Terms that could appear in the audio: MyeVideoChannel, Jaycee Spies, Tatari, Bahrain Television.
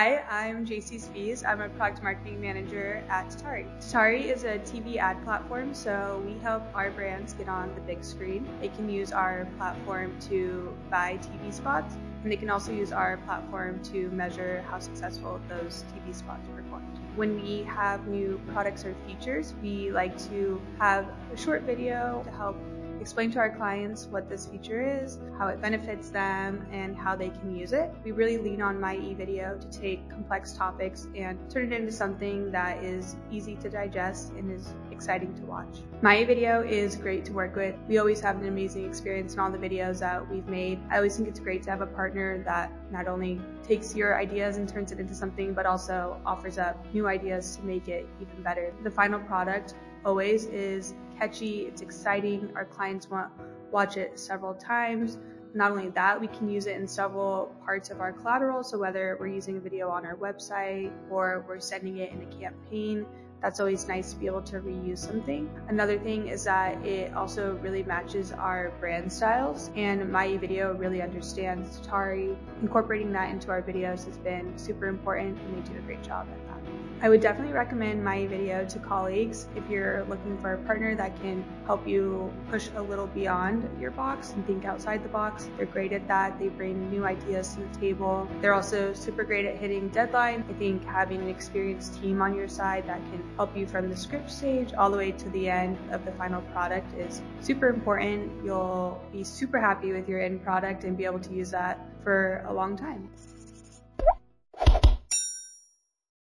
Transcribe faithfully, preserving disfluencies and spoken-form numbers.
Hi, I'm Jaycee Spies. I'm a product marketing manager at Tatari. Tatari is a T V ad platform, so we help our brands get on the big screen. They can use our platform to buy T V spots, and they can also use our platform to measure how successful those T V spots performed. When we have new products or features, we like to have a short video to help explain to our clients what this feature is, how it benefits them, and how they can use it. We really lean on MyeVideo to take complex topics and turn it into something that is easy to digest and is exciting to watch. MyeVideo is great to work with. We always have an amazing experience in all the videos that we've made. I always think it's great to have a partner that not only takes your ideas and turns it into something, but also offers up new ideas to make it even better. The final product always is catchy, it's exciting, our clients want watch it several times. Not only that, we can use it in several parts of our collateral, so whether we're using a video on our website or we're sending it in a campaign, that's always nice to be able to reuse something. Another thing is that it also really matches our brand styles, and MyeVideo really understands Tatari. Incorporating that into our videos has been super important, and they do a great job at that. I would definitely recommend MyeVideo to colleagues if you're looking for a partner that can help you push a little beyond your box and think outside the box. They're great at that. They bring new ideas to the table. They're also super great at hitting deadline. I think having an experienced team on your side that can help you from the script stage all the way to the end of the final product is super important. You'll be super happy with your end product and be able to use that for a long time.